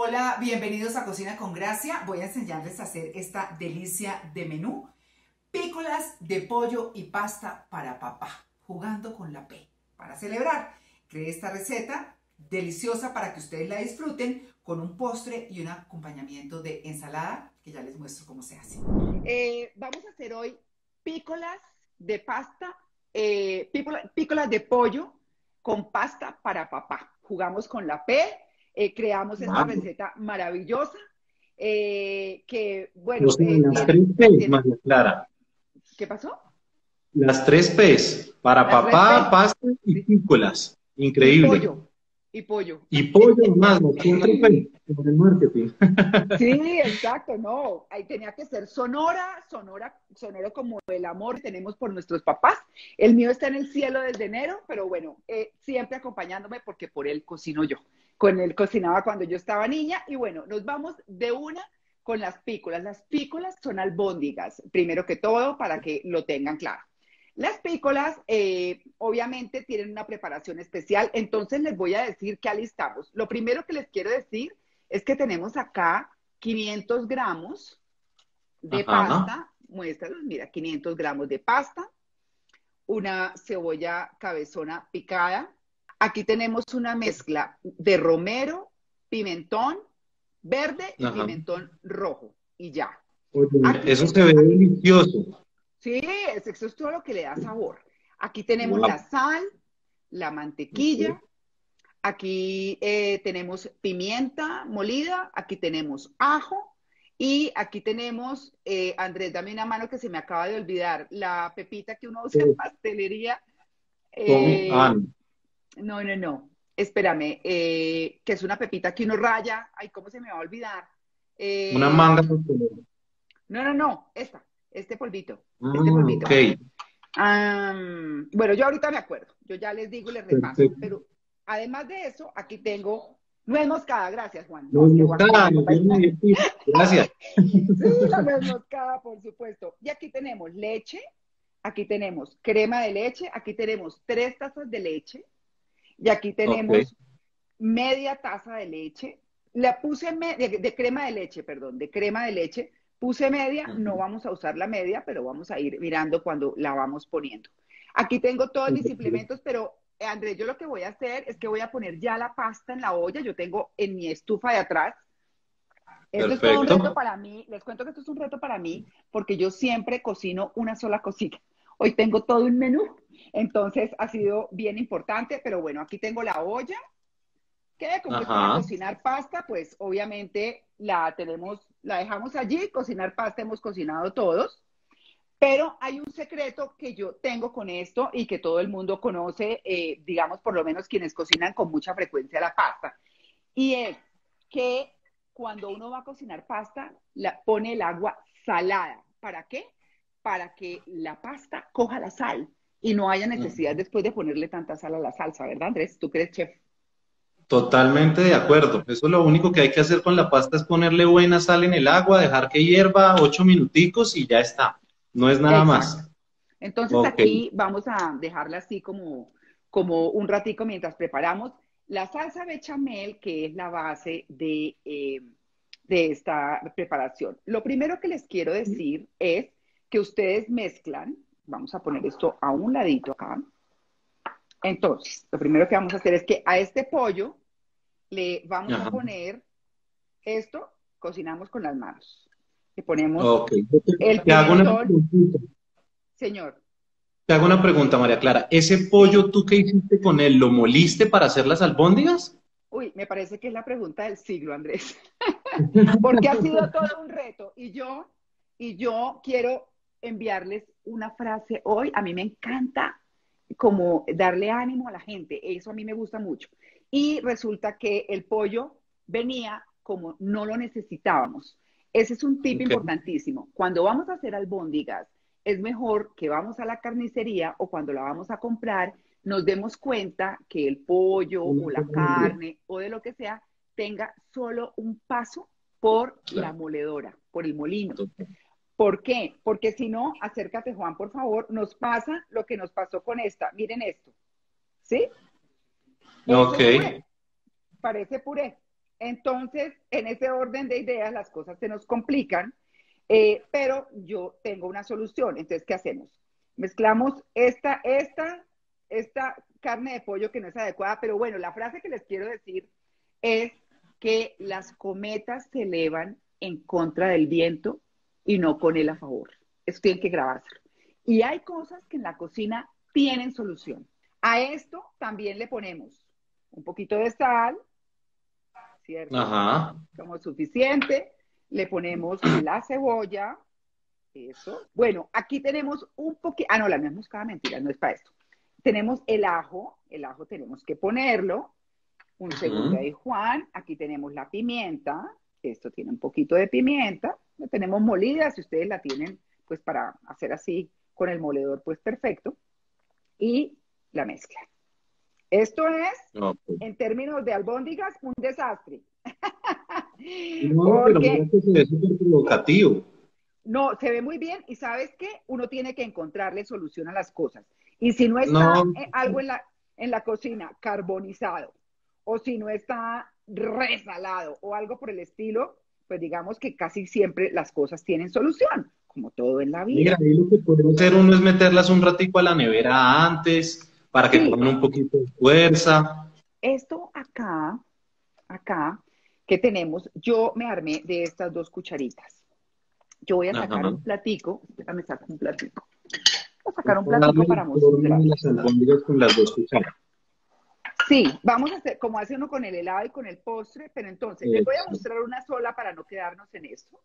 Hola, bienvenidos a Cocina con Gracia. Voy a enseñarles a hacer esta delicia de menú. Piccolas de pollo y pasta para papá, jugando con la P, para celebrar. Creé esta receta deliciosa para que ustedes la disfruten con un postre y un acompañamiento de ensalada, que ya les muestro cómo se hace. Vamos a hacer hoy piccolas de pasta, piccolas de pollo con pasta para papá. Jugamos con la P. Creamos esta receta maravillosa, que, bueno... Las tres P's, María Clara. ¿Qué pasó? Las tres P's, para papá, pasta y pícolas. Increíble. Y pollo. Y pollo. Y pollo más, las tres P's, por el marketing. Sí, exacto, no. Ahí tenía que ser sonoro como el amor que tenemos por nuestros papás. El mío está en el cielo desde enero, pero bueno, siempre acompañándome porque por él cocino yo. Con él cocinaba cuando yo estaba niña, y bueno, nos vamos de una con las pícolas. Las pícolas son albóndigas, primero que todo, para que lo tengan claro. Las pícolas, obviamente, tienen una preparación especial, entonces les voy a decir qué alistamos. Lo primero que les quiero decir es que tenemos acá 500 gramos de pasta, muéstralos, mira, 500 gramos de pasta, una cebolla cabezona picada. Aquí tenemos una mezcla de romero, pimentón verde y pimentón rojo. Y ya. Oye, eso se ve delicioso. Sí, eso es todo lo que le da sabor. Aquí tenemos la sal, la mantequilla. Aquí tenemos pimienta molida. Aquí tenemos ajo. Y aquí tenemos, Andrés, dame una mano que se me acaba de olvidar. La pepita que uno usa en pastelería. No. Espérame, que es una pepita que uno raya. Ay, ¿cómo se me va a olvidar? Una manga. No, este polvito. Este polvito. Bueno, yo ahorita me acuerdo. Yo ya les digo y les repaso. Perfecto. Pero además de eso, aquí tengo nuez moscada. Gracias, Juan. Gracias. Sí, la nuez moscada, por supuesto. Y aquí tenemos leche. Aquí tenemos crema de leche. Aquí tenemos 3 tazas de leche. Y aquí tenemos media taza de leche. La puse de crema de leche, perdón, de crema de leche. Puse media, no vamos a usar la media, pero vamos a ir mirando cuando la vamos poniendo. Aquí tengo todos mis implementos, pero Andrés, yo lo que voy a hacer es que voy a poner ya la pasta en la olla. Yo tengo en mi estufa de atrás. Esto es todo un reto para mí. Les cuento que esto es un reto para mí, porque yo siempre cocino una sola cosita. Hoy tengo todo un menú. Entonces, ha sido bien importante, pero bueno, aquí tengo la olla, que como es para cocinar pasta, pues obviamente la dejamos allí, cocinar pasta hemos cocinado todos, pero hay un secreto que yo tengo con esto y que todo el mundo conoce, digamos, por lo menos quienes cocinan con mucha frecuencia la pasta, y es que cuando uno va a cocinar pasta, pone el agua salada. ¿Para qué? Para que la pasta coja la sal. Y no haya necesidad después de ponerle tanta sal a la salsa, ¿verdad, Andrés? ¿Tú crees, chef? Totalmente de acuerdo. Eso es lo único que hay que hacer con la pasta, es ponerle buena sal en el agua, dejar que hierva 8 minuticos y ya está. No es nada más. Entonces aquí vamos a dejarla así como un ratico mientras preparamos la salsa bechamel, que es la base de esta preparación. Lo primero que les quiero decir es que ustedes mezclan. Vamos a poner esto a un ladito acá. Entonces, lo primero que vamos a hacer es que a este pollo le vamos a poner esto, cocinamos con las manos. Le ponemos el pimentón. Señor. Te hago una pregunta, María Clara. ¿Ese pollo tú qué hiciste con él? ¿Lo moliste para hacer las albóndigas? Uy, me parece que es la pregunta del siglo, Andrés. Porque ha sido todo un reto. Y yo quiero enviarles una frase hoy. A mí me encanta como darle ánimo a la gente, eso a mí me gusta mucho, y resulta que el pollo venía como no lo necesitábamos. Ese es un tip importantísimo. Cuando vamos a hacer albóndigas, es mejor que vamos a la carnicería o cuando la vamos a comprar, nos demos cuenta que el pollo o la carne o de lo que sea, tenga solo un paso por la moledora, por el molino. ¿Por qué? Porque si no, acércate Juan, por favor, nos pasa lo que nos pasó con esta. Miren esto. ¿Sí? Parece puré. Entonces, en ese orden de ideas, las cosas se nos complican, pero yo tengo una solución. Entonces, ¿qué hacemos? Mezclamos esta carne de pollo que no es adecuada, pero bueno, la frase que les quiero decir es que las cometas se elevan en contra del viento y no con él a favor. Eso tienen que grabárselo. Y hay cosas que en la cocina tienen solución. A esto también le ponemos un poquito de sal, ¿cierto? Ajá. Como suficiente. Le ponemos la cebolla. Eso. Bueno, aquí tenemos un poquito... Ah, no, la nuez moscada, mentira, no es para esto. Tenemos el ajo. El ajo tenemos que ponerlo. Un segundo ahí, Juan. Aquí tenemos la pimienta. Esto tiene un poquito de pimienta. La tenemos molida. Si ustedes la tienen, pues para hacer así con el moledor, pues perfecto. Y la mezcla. Esto es, en términos de albóndigas, un desastre. No, pero mira que se ve súper provocativo. No, se ve muy bien. Y ¿sabes qué? Uno tiene que encontrarle solución a las cosas. Y si no está algo en la cocina carbonizado, o si no está resalado, o algo por el estilo, pues digamos que casi siempre las cosas tienen solución, como todo en la vida. Mira, ahí lo que podemos hacer uno es meterlas un ratico a la nevera antes, para que coman un poquito de fuerza. Esto acá, que tenemos, yo me armé de estas dos cucharitas. Yo voy a sacar un platico, espérame, saco un platico. Voy a sacar un platico para mostrar. Con las dos cucharas. Sí, vamos a hacer como hace uno con el helado y con el postre, pero entonces les voy a mostrar una sola para no quedarnos en esto.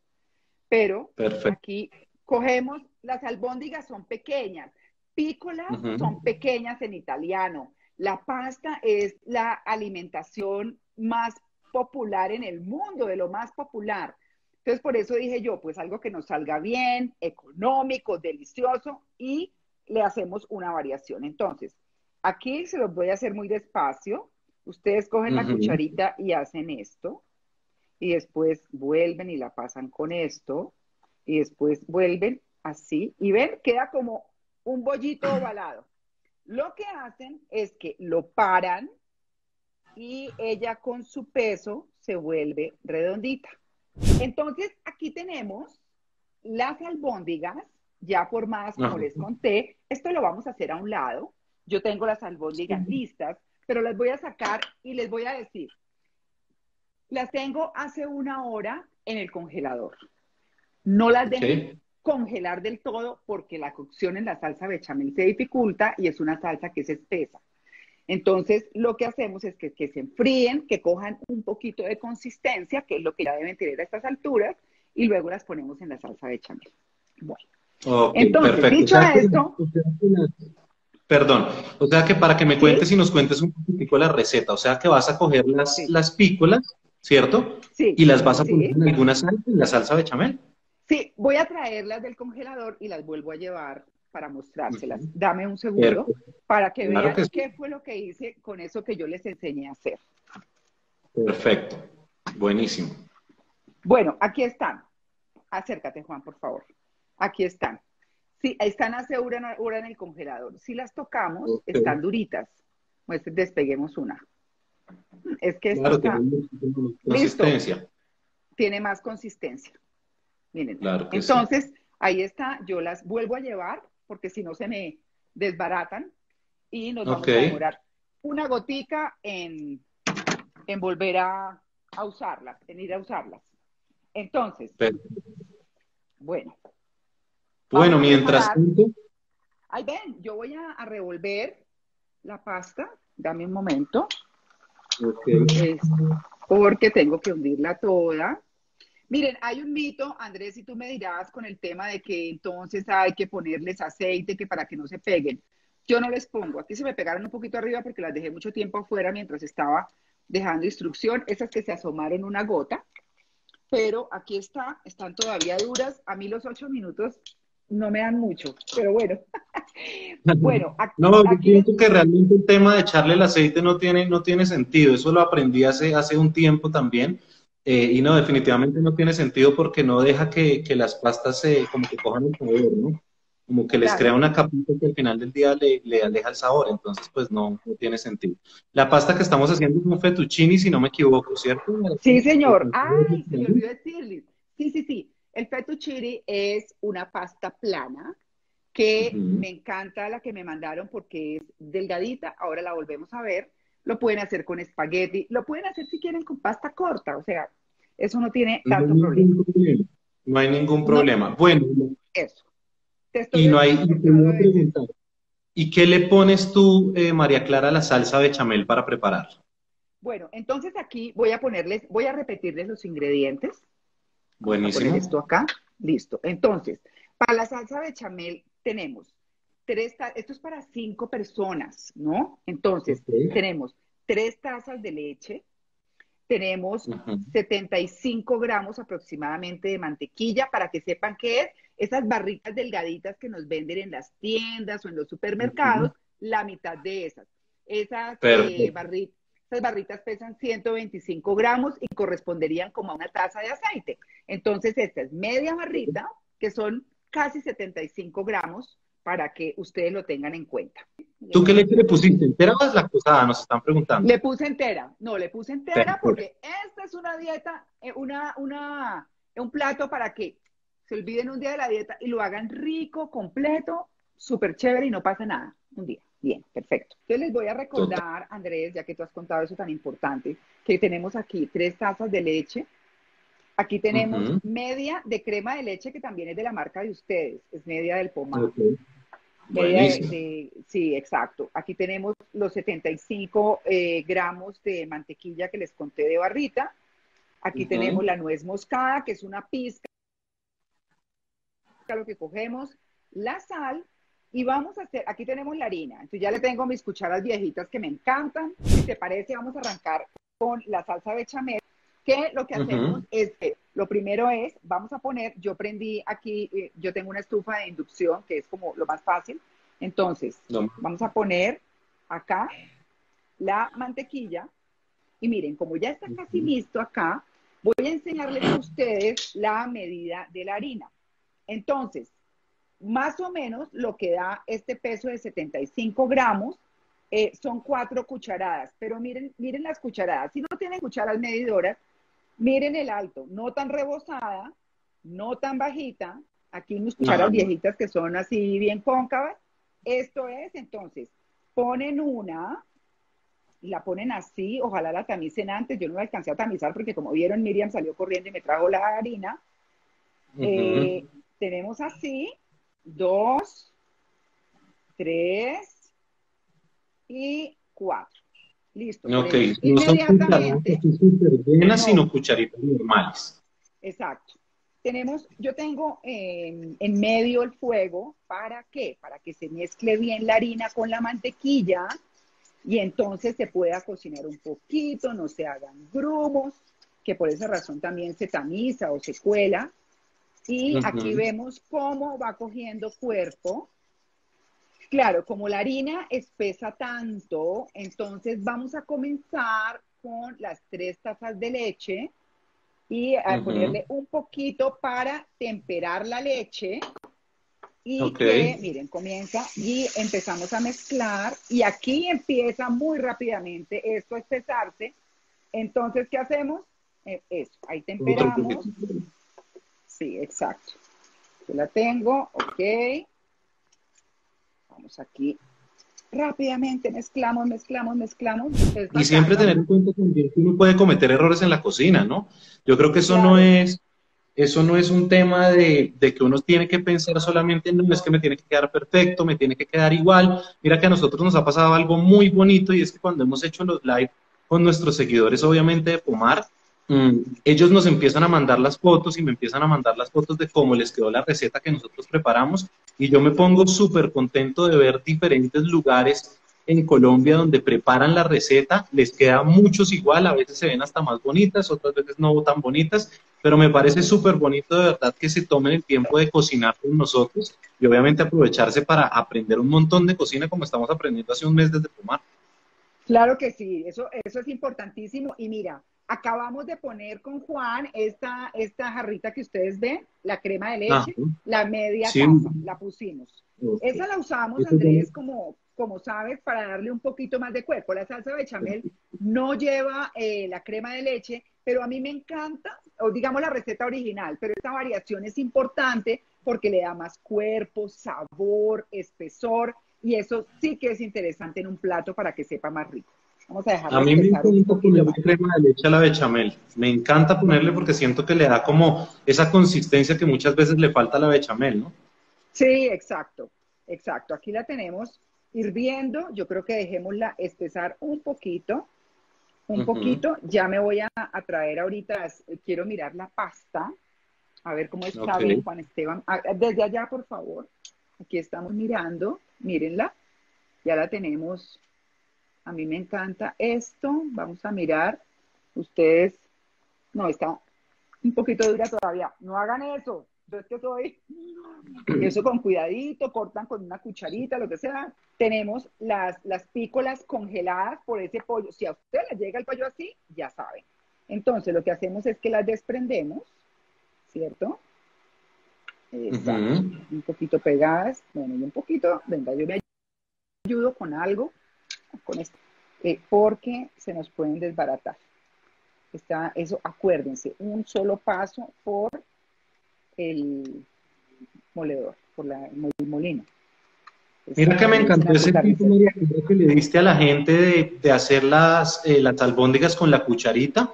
Pero aquí cogemos, las albóndigas son pequeñas, piccolas son pequeñas en italiano. La pasta es la alimentación más popular en el mundo, de lo más popular. Entonces, por eso dije yo, pues algo que nos salga bien, económico, delicioso, y le hacemos una variación. Entonces, aquí se los voy a hacer muy despacio. Ustedes cogen la cucharita y hacen esto. Y después vuelven y la pasan con esto. Y después vuelven así. Y ven, queda como un bollito ovalado. Lo que hacen es que lo paran y ella con su peso se vuelve redondita. Entonces, aquí tenemos las albóndigas ya formadas, como les conté. Esto lo vamos a hacer a un lado. Yo tengo las albóndigas listas, pero las voy a sacar y les voy a decir. Las tengo hace una hora en el congelador. No las dejé congelar del todo porque la cocción en la salsa bechamel se dificulta y es una salsa que es espesa. Entonces, lo que hacemos es que se enfríen, que cojan un poquito de consistencia, que es lo que ya deben tener a estas alturas, y luego las ponemos en la salsa bechamel. Bueno. Okay, entonces, perfecto. Dicho esto... Perdón, o sea que para que me cuentes y nos cuentes un poquitico la receta, o sea que vas a coger las pícolas, ¿cierto? Sí. Y las vas a poner en alguna salsa, en la salsa bechamel. Sí, voy a traerlas del congelador y las vuelvo a llevar para mostrárselas. Dame un segundo para que vean qué fue lo que hice con eso que yo les enseñé a hacer. Perfecto, buenísimo. Bueno, aquí están. Acércate, Juan, por favor. Aquí están. Sí, están hace una hora en el congelador. Si las tocamos, están duritas. Pues despeguemos una. Es que esto está... Consistencia. Tiene más consistencia. Miren. Claro que entonces, ahí está. Yo las vuelvo a llevar, porque si no se me desbaratan. Y nos vamos a demorar una gotica en volver a usarlas, en ir a usarlas. Entonces, bueno. Bueno, mientras tanto... Ahí ven, yo voy a revolver la pasta. Dame un momento. Porque tengo que hundirla toda. Miren, hay un mito, Andrés, y tú me dirás con el tema de que entonces hay que ponerles aceite que para que no se peguen. Yo no les pongo. Aquí se me pegaron un poquito arriba porque las dejé mucho tiempo afuera mientras estaba dejando instrucción. Esas que se asomaron una gota. Pero aquí está, están todavía duras. A mí los 8 minutos... no me dan mucho, pero bueno. Bueno, aquí, no, yo pienso que realmente el tema de echarle el aceite no tiene sentido. Eso lo aprendí hace un tiempo también. Y no, definitivamente no tiene sentido porque no deja que las pastas se como que cojan el color, ¿no? como que les claro. crea una capita que al final del día le aleja el sabor, entonces pues no tiene sentido. La pasta que estamos haciendo es un fettuccini, si no me equivoco, ¿cierto? Sí, señor. Ay, se me olvidó decirle. Sí. El fettuccini es una pasta plana que me encanta la que me mandaron porque es delgadita, ahora la volvemos a ver. Lo pueden hacer con espagueti, lo pueden hacer si quieren con pasta corta, o sea, eso no tiene tanto problema. No hay ningún problema. No, bueno, eso. Y no hay, ¿y qué le pones tú, María Clara, a la salsa bechamel para preparar? Bueno, entonces aquí voy a repetirles los ingredientes. Buenísimo. Voy a poner esto acá, listo. Entonces, para la salsa bechamel tenemos esto es para 5 personas, ¿no? Entonces, tenemos 3 tazas de leche, tenemos 75 gramos aproximadamente de mantequilla, para que sepan qué es. Esas barritas delgaditas que nos venden en las tiendas o en los supermercados, la mitad de esas. Esas barritas pesan 125 gramos y corresponderían como a una taza de aceite. Entonces, esta es media barrita, que son casi 75 gramos, para que ustedes lo tengan en cuenta. ¿Tú qué leche le pusiste? ¿Entera o deslactosada? Nos están preguntando. Le puse entera. No, le puse entera porque esta es una dieta, un plato para que se olviden un día de la dieta y lo hagan rico, completo, súper chévere y no pasa nada. Un día. Bien, perfecto. Yo les voy a recordar, Andrés, ya que tú has contado eso tan importante, que tenemos aquí 3 tazas de leche. Aquí tenemos media de crema de leche, que también es de la marca de ustedes. Es media del Pomar. Sí, exacto. Aquí tenemos los 75 gramos de mantequilla que les conté de barrita. Aquí tenemos la nuez moscada, que es una pizca. Lo que cogemos, la sal, y vamos a hacer, aquí tenemos la harina. Entonces ya le tengo mis cucharas viejitas que me encantan. Si te parece, vamos a arrancar con la salsa bechamel, que lo que hacemos es que lo primero es, vamos a poner, yo prendí aquí, yo tengo una estufa de inducción, que es como lo más fácil. Entonces, vamos a poner acá la mantequilla, y miren, como ya está casi listo acá, voy a enseñarles a ustedes la medida de la harina. Entonces, más o menos lo que da este peso de 75 gramos son 4 cucharadas. Pero miren las cucharadas. Si no tienen cucharas medidoras, miren el alto. No tan rebozada, no tan bajita. Aquí mis cucharas viejitas que son así bien cóncavas. Esto es, entonces, ponen una, la ponen así. Ojalá la tamicen antes. Yo no la alcancé a tamizar porque, como vieron, Miriam salió corriendo y me trajo la harina. Tenemos así 2, 3 y 4. Listo. Ok, no son cucharitas, sino cucharitas normales. Exacto. Tenemos, yo tengo en medio el fuego, ¿para qué? Para que se mezcle bien la harina con la mantequilla y entonces se pueda cocinar un poquito, no se hagan grumos, que por esa razón también se tamiza o se cuela. Y aquí vemos cómo va cogiendo cuerpo. Claro, como la harina espesa tanto, entonces vamos a comenzar con las 3 tazas de leche y a ponerle un poquito para temperar la leche. Y que, miren, comienza y empezamos a mezclar. Y aquí empieza muy rápidamente esto a espesarse. Entonces, ¿qué hacemos? Eso, ahí temperamos. Sí, exacto. Yo la tengo, ok. Vamos aquí. Rápidamente mezclamos. Y siempre tener en cuenta también que uno puede cometer errores en la cocina, ¿no? Yo creo que eso no es un tema de que uno tiene que pensar solamente, no, es que me tiene que quedar perfecto, me tiene que quedar igual. Mira que a nosotros nos ha pasado algo muy bonito y es que cuando hemos hecho los live con nuestros seguidores, obviamente de Pomar, ellos nos empiezan a mandar las fotos y me empiezan a mandar las fotos de cómo les quedó la receta que nosotros preparamos y yo me pongo súper contento de ver diferentes lugares en Colombia donde preparan la receta, les queda a muchos igual, a veces se ven hasta más bonitas, otras veces no tan bonitas, pero me parece súper bonito de verdad que se tomen el tiempo de cocinar con nosotros y obviamente aprovecharse para aprender un montón de cocina como estamos aprendiendo hace un mes desde Pomar. Claro que sí, eso es importantísimo y mira, Acabamos de poner con Juan esta jarrita que ustedes ven, la crema de leche, la media taza, la pusimos. Okay. Esa la usamos, Andrés, como sabes, para darle un poquito más de cuerpo. La salsa bechamel no lleva la crema de leche, pero a mí me encanta, o digamos la receta original, pero esta variación es importante porque le da más cuerpo, sabor, espesor, y eso sí que es interesante en un plato para que sepa más rico. Vamos a dejarlo. A mí me encanta ponerle crema de leche a la bechamel. Me encanta ponerle porque siento que le da como esa consistencia que muchas veces le falta a la bechamel, ¿no? Sí, exacto, exacto. Aquí la tenemos hirviendo. Yo creo que dejémosla espesar un poquito. Un poquito. Ya me voy a traer ahorita, quiero mirar la pasta. A ver cómo está, bien, Juan Esteban. Desde allá, por favor. Aquí estamos mirando. Mírenla. Ya la tenemos. A mí me encanta esto. Vamos a mirar. Ustedes... No, está un poquito dura todavía. No hagan eso. Yo es que soy... Eso con cuidadito. Cortan con una cucharita, lo que sea. Tenemos las pícolas congeladas por ese pollo. Si a usted le llega el pollo así, ya saben. Entonces, lo que hacemos es que las desprendemos. ¿Cierto? Exacto. Un poquito pegadas. Bueno, y un poquito... Venga, yo me ayudo con algo. Con esto, porque se nos pueden desbaratar. Eso, acuérdense, un solo paso por el moledor, por el molino. Mira que me encantó ese tipo, María, que le diste a la gente de hacer las albóndigas con la cucharita.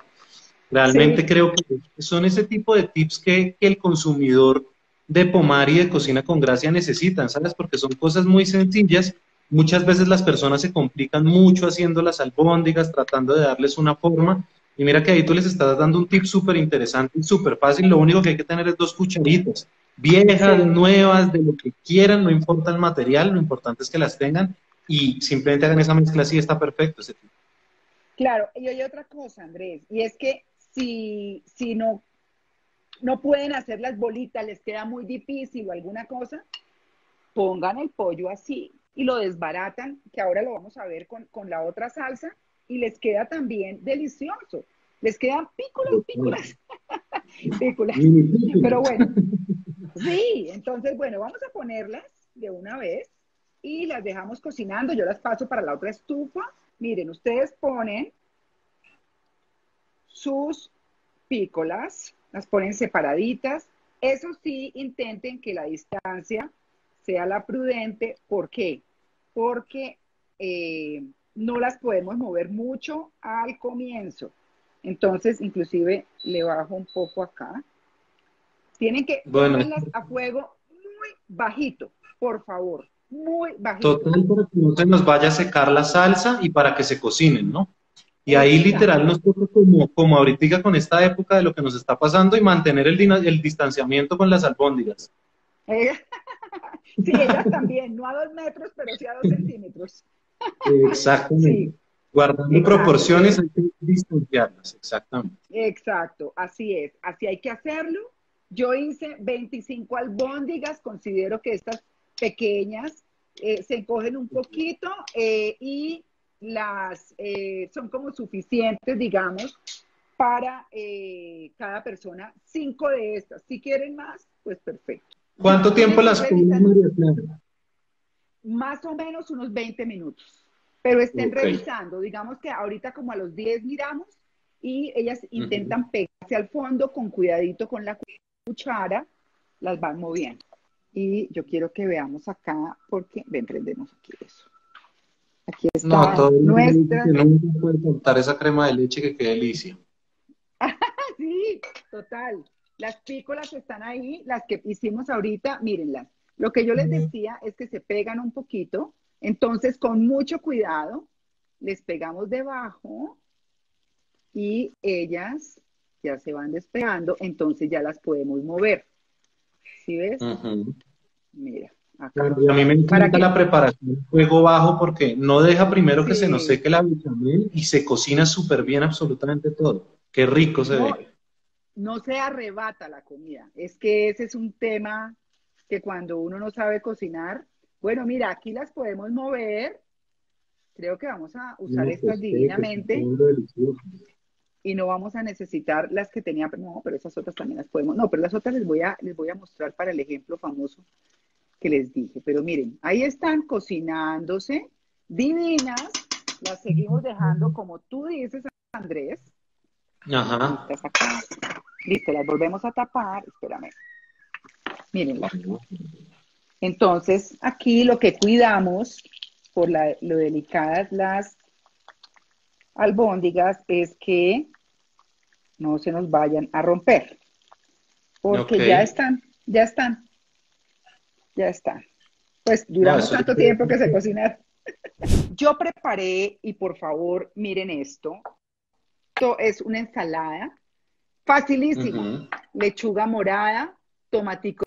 Realmente creo que son ese tipo de tips que el consumidor de Pomar y de Cocina con Gracia necesitan, ¿sabes? Porque son cosas muy sencillas. Muchas veces las personas se complican mucho haciendo las albóndigas, tratando de darles una forma. Y mira que ahí tú les estás dando un tip súper interesante y súper fácil. Lo único que hay que tener es 2 cucharitas, viejas, nuevas, de lo que quieran, no importa el material, lo importante es que las tengan y simplemente hagan esa mezcla así, está perfecto ese tipo. Claro, y hay otra cosa, Andrés, y es que si no pueden hacer las bolitas, les queda muy difícil o alguna cosa, pongan el pollo así y lo desbaratan, que ahora lo vamos a ver con la otra salsa, y les queda también delicioso. Les quedan pícolas. Pero bueno, sí, entonces, bueno, vamos a ponerlas de una vez y las dejamos cocinando. Yo las paso para la otra estufa. Miren, ustedes ponen sus pícolas, las ponen separaditas. Eso sí, intenten que la distancia sea la prudente. ¿Por qué? Porque no las podemos mover mucho al comienzo. Entonces, inclusive, le bajo un poco acá. Tienen que ponerlas a fuego muy bajito, por favor. Muy bajito. Total, para que no se nos vaya a secar la salsa y para que se cocinen, ¿no? Y ahí literal nos toca como ahorita con esta época de lo que nos está pasando y mantener el distanciamiento con las albóndigas. Sí, ellas también, no a 2 metros, pero sí a 2 centímetros. Exactamente. Sí. Guardando proporciones hay que distanciarlas, exactamente. Exacto, así es. Así hay que hacerlo. Yo hice 25 albóndigas, considero que estas pequeñas se encogen un poquito y las son como suficientes, digamos, para cada persona. 5 de estas. Si quieren más, pues perfecto. ¿Cuánto tiempo las comen, María Clara? Más o menos unos 20 minutos. Pero estén revisando. Digamos que ahorita como a los 10 miramos y ellas intentan pegarse al fondo con cuidadito con la cuchara. Las van moviendo. Y yo quiero que veamos acá porque... Ven, prendemos aquí eso. Aquí está nuestra... No, no puede faltar esa crema de leche que quede delicia. Sí, total. Las pícolas están ahí, las que hicimos ahorita, mírenlas. Lo que yo les decía es que se pegan un poquito, entonces con mucho cuidado les pegamos debajo y ellas ya se van despegando, entonces ya las podemos mover. ¿Sí ves? Mira, acá. A mí me encanta la preparación de fuego bajo porque no deja primero que se nos seque la bechamel y se cocina súper bien absolutamente todo. Qué rico se ve. No se arrebata la comida. Es que ese es un tema que cuando uno no sabe cocinar, bueno, mira, aquí las podemos mover. Creo que vamos a usar estas divinamente. y no vamos a necesitar las que tenía, no, pero esas otras también las podemos, no, pero las otras les voy a mostrar para el ejemplo famoso que les dije. Pero miren, ahí están cocinándose, divinas, las seguimos dejando como tú dices, Andrés. Ajá. Listo, las volvemos a tapar, espérame. Mírenla. Entonces, aquí lo que cuidamos, por lo delicadas las albóndigas, es que no se nos vayan a romper. Porque okay, ya están. Pues duramos tanto tiempo que se cocinan. Yo preparé, y por favor, miren esto. Esto es una ensalada facilísima. Lechuga morada, tomaticos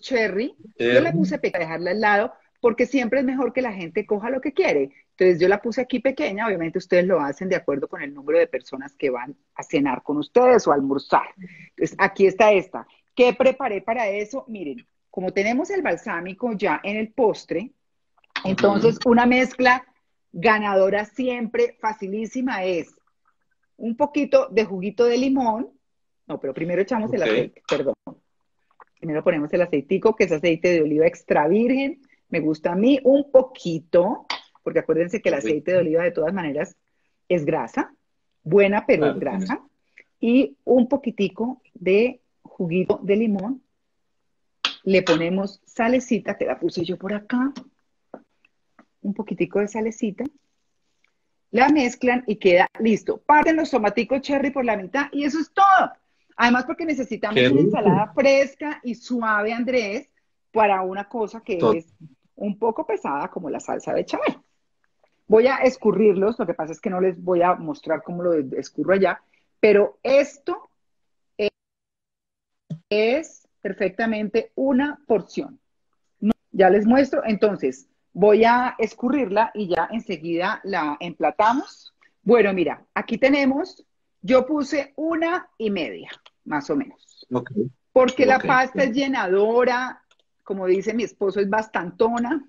cherry. Yo la puse pequeña, dejarla al lado, porque siempre es mejor que la gente coja lo que quiere. Entonces yo la puse aquí pequeña, obviamente ustedes lo hacen de acuerdo con el número de personas que van a cenar con ustedes o a almorzar. Entonces aquí está esta. ¿Qué preparé para eso? Miren, como tenemos el balsámico ya en el postre, entonces una mezcla ganadora siempre, facilísima, es un poquito de juguito de limón. No, pero primero echamos el aceite, perdón. Primero ponemos el aceitico, que es aceite de oliva extra virgen. Me gusta a mí un poquito, porque acuérdense que el aceite de oliva de todas maneras es grasa, buena pero es grasa, y un poquitico de juguito de limón. Le ponemos salecita, que la puse yo por acá, un poquitico de salecita, la mezclan y queda listo. Parten los tomaticos cherry por la mitad y eso es todo. Además porque necesitamos una ensalada fresca y suave, Andrés, para una cosa que es un poco pesada como la salsa bechamel. Voy a escurrirlos, lo que pasa es que no les voy a mostrar cómo lo escurro allá, pero esto es perfectamente una porción. No, ya les muestro, entonces voy a escurrirla y ya enseguida la emplatamos. Bueno, mira, aquí tenemos, yo puse 1,5, más o menos, porque la pasta es llenadora, como dice mi esposo, es bastantona.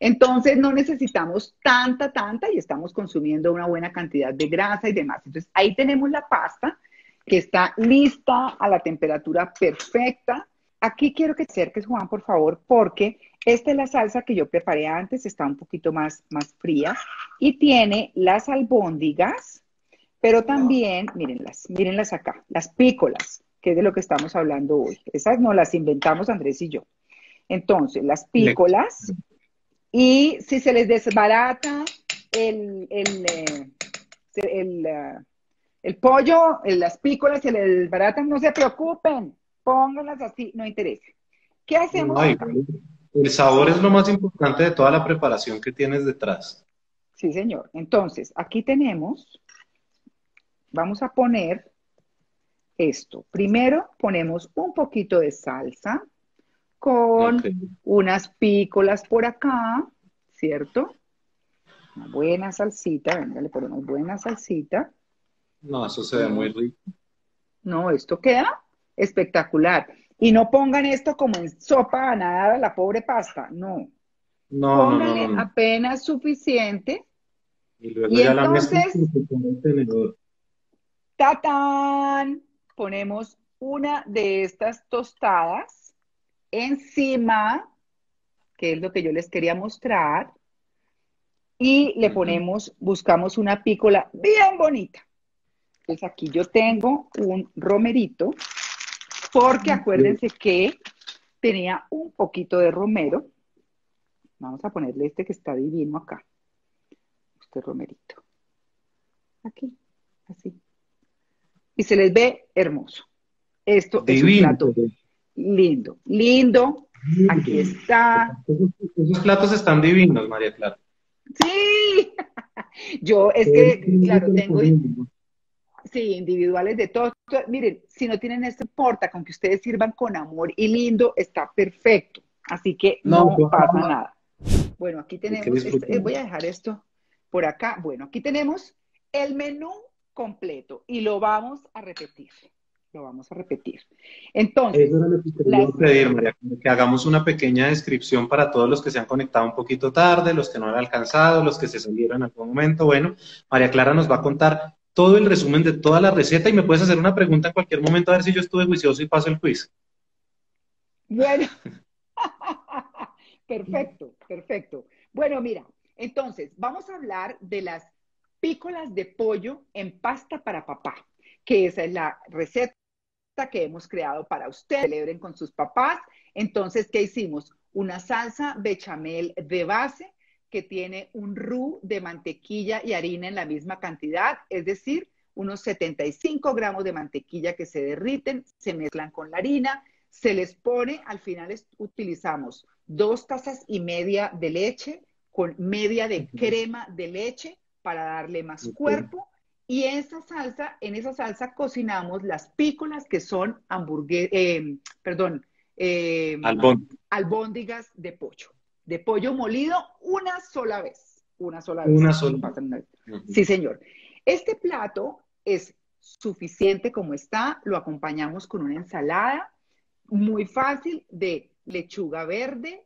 Entonces no necesitamos tanta y estamos consumiendo una buena cantidad de grasa y demás. Entonces ahí tenemos la pasta que está lista a la temperatura perfecta. Aquí quiero que te acerques, Juan, por favor, porque esta es la salsa que yo preparé antes, está un poquito más fría y tiene las albóndigas, pero también, mírenlas acá, las pícolas, que es de lo que estamos hablando hoy. Esas no las inventamos Andrés y yo. Entonces, las pícolas, y si se les desbarata el pollo, las pícolas se les desbaratan, no se preocupen, pónganlas así, no interesa. ¿Qué hacemos? Ay, el sabor es lo más importante de toda la preparación que tienes detrás. Sí, señor. Entonces, aquí tenemos, vamos a poner esto. Primero ponemos un poquito de salsa con unas pícolas por acá, ¿cierto? Una buena salsita, venga, le ponemos buena salsita. No, eso se ve muy rico. No, esto queda espectacular. Y no pongan esto como en sopa a nadar a la pobre pasta, no. No, pónganle apenas suficiente. Y luego y ya entonces, ¡tatán! Ponemos una de estas tostadas encima, que es lo que yo les quería mostrar, y le ponemos, buscamos una pícola bien bonita. Pues aquí yo tengo un romerito, porque acuérdense que tenía un poquito de romero. Vamos a ponerle este que está divino acá, este romerito, aquí, así. Y se les ve hermoso. Esto divino. Es un plato lindo, lindo. Aquí está. Esos platos están divinos, María Clara. ¡Sí! Yo es que, claro, tengo individuales de todo. Miren, si no tienen esto, importa, con que ustedes sirvan con amor y lindo, está perfecto. Así que no pasa nada. Bueno, aquí tenemos, voy a dejar esto por acá. Bueno, aquí tenemos el menú completo y lo vamos a repetir. Entonces, eso era lo que quería pedir, María, que hagamos una pequeña descripción para todos los que se han conectado un poquito tarde, los que no han alcanzado, los que se salieron en algún momento. Bueno, María Clara nos va a contar todo el resumen de toda la receta y me puedes hacer una pregunta en cualquier momento a ver si yo estuve juicioso y paso el quiz. Bueno, perfecto, perfecto. Bueno, mira, entonces vamos a hablar de las pícolas de pollo en pasta para papá, que esa es la receta que hemos creado para ustedes. Celebren con sus papás. Entonces, ¿qué hicimos? Una salsa bechamel de base que tiene un roux de mantequilla y harina en la misma cantidad, es decir, unos 75 gramos de mantequilla que se derriten, se mezclan con la harina, se les pone, al final utilizamos 2 tazas y media de leche con media de crema de leche para darle más cuerpo. Y en esa salsa cocinamos las pícolas, que son albóndigas de pollo molido una sola vez. Una sola vez. Una sola vez. Sí, señor. Este plato es suficiente como está, lo acompañamos con una ensalada muy fácil de lechuga verde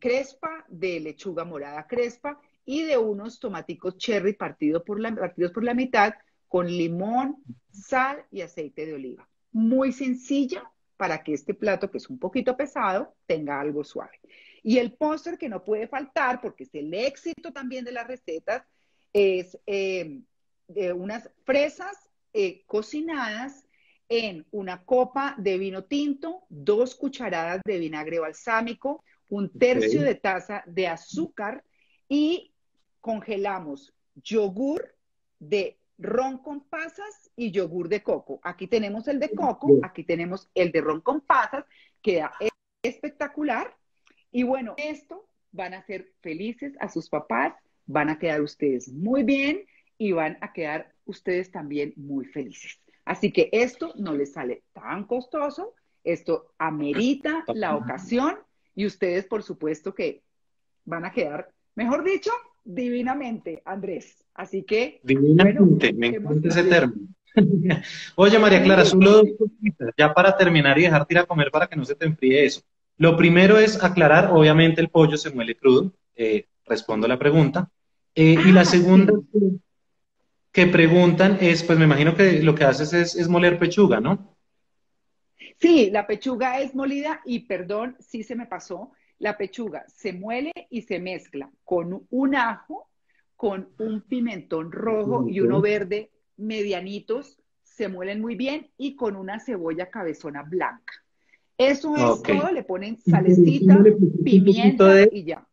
crespa, de lechuga morada crespa, y de unos tomaticos cherry partidos por la mitad, con limón, sal y aceite de oliva. Muy sencilla para que este plato, que es un poquito pesado, tenga algo suave. Y el postre que no puede faltar, porque es el éxito también de las recetas, es de unas fresas cocinadas en una copa de vino tinto, 2 cucharadas de vinagre balsámico, 1/3 de taza de azúcar, y congelamos yogur de ron con pasas y yogur de coco. Aquí tenemos el de coco, aquí tenemos el de ron con pasas, queda espectacular. Y bueno, esto van a hacer felices a sus papás, van a quedar ustedes muy bien y van a quedar ustedes también muy felices. Así que esto no les sale tan costoso, esto amerita la ocasión y ustedes por supuesto que van a quedar, mejor dicho, divinamente, Andrés. Así que... Divinamente, bueno, me encanta ese término. Oye, María Clara, solo 2 cositas, ya para terminar y dejarte ir a comer para que no se te enfríe eso. Lo primero es aclarar, obviamente el pollo se muele crudo, respondo la pregunta. Y la segunda que preguntan es, pues me imagino que lo que haces es moler pechuga, ¿no? Sí, la pechuga es molida y, perdón, sí se me pasó. La pechuga se muele y se mezcla con un ajo, con un pimentón rojo y uno verde medianitos, se muelen muy bien, y con una cebolla cabezona blanca. Eso es todo, le ponen salecita, pimienta y ya.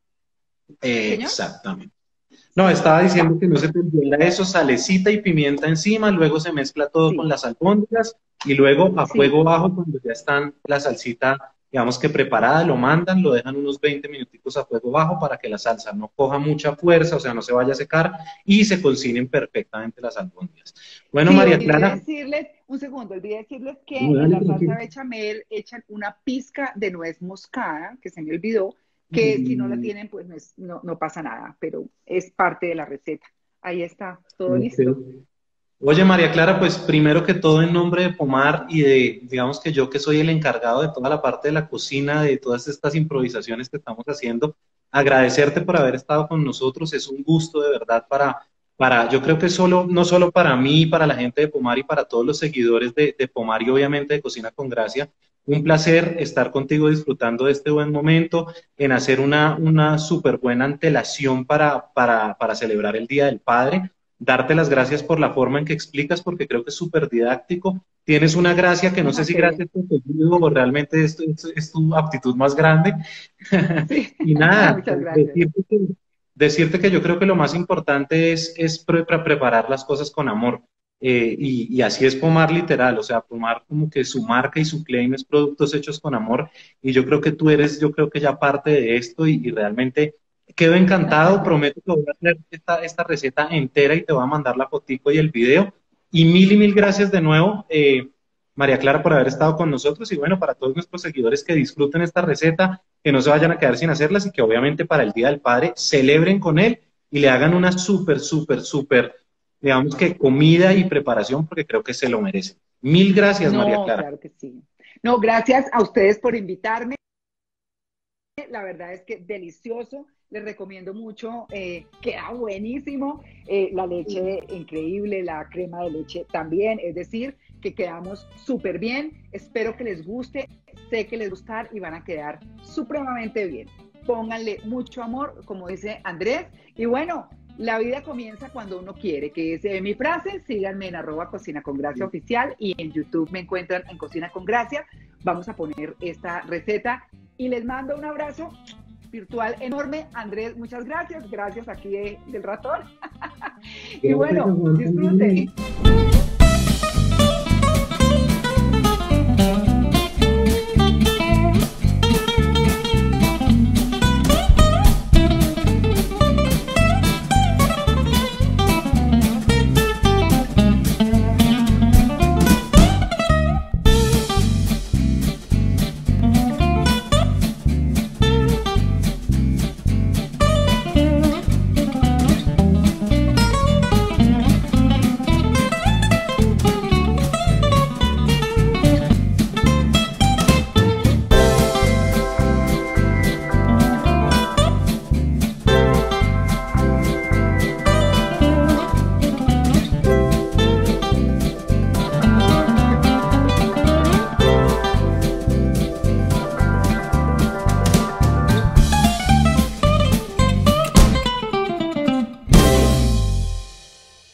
Exactamente. No, estaba diciendo que no se perdiera eso, salecita y pimienta encima, luego se mezcla todo con las albóndigas y luego a fuego bajo, cuando ya están la salsita, digamos que preparada, lo mandan, lo dejan unos 20 minuticos a fuego bajo para que la salsa no coja mucha fuerza, o sea, no se vaya a secar, y se cocinen perfectamente las albóndigas. Bueno, sí, María Clara. Olvidé decirles que en la salsa bechamel echan una pizca de nuez moscada, que se me olvidó, que si no la tienen, pues no pasa nada, pero es parte de la receta. Ahí está, todo listo. Oye, María Clara, pues primero que todo, en nombre de Pomar y de, digamos que yo que soy el encargado de toda la parte de la cocina, de todas estas improvisaciones que estamos haciendo, agradecerte por haber estado con nosotros. Es un gusto de verdad para yo creo que no solo para mí, para la gente de Pomar y para todos los seguidores de Pomar y obviamente de Cocina con Gracia. Un placer estar contigo disfrutando de este buen momento, en hacer una súper buena antelación para celebrar el Día del Padre. Darte las gracias por la forma en que explicas, porque creo que es súper didáctico. Tienes una gracia que no sé si gracias a tu contenido o realmente es tu aptitud más grande. Sí. Y nada, decirte que yo creo que lo más importante es preparar las cosas con amor. Y así es Pomar, literal, o sea, Pomar como que su marca y su claim es productos hechos con amor. Y yo creo que tú eres, yo creo que ya parte de esto y realmente... Quedo encantado, prometo que voy a hacer esta receta entera y te voy a mandar la fotico y el video. Y mil gracias de nuevo, María Clara, por haber estado con nosotros. Y bueno, para todos nuestros seguidores, que disfruten esta receta, que no se vayan a quedar sin hacerlas y que obviamente para el Día del Padre celebren con él y le hagan una súper, digamos que comida y preparación, porque creo que se lo merecen. Mil gracias, María Clara. Claro que sí. No, gracias a ustedes por invitarme. La verdad es que delicioso. les recomiendo mucho, queda buenísimo, la leche increíble, la crema de leche también, es decir, que quedamos súper bien, espero que les guste, sé que les gustar y van a quedar supremamente bien. Pónganle mucho amor, como dice Andrés, y bueno, la vida comienza cuando uno quiere, que es mi frase. Síganme en @Cocina con Gracia oficial y en YouTube me encuentran en Cocina con Gracia. Vamos a poner esta receta y les mando un abrazo virtual enorme. Andrés, muchas gracias. Gracias aquí del ratón. Y bueno, disfruten.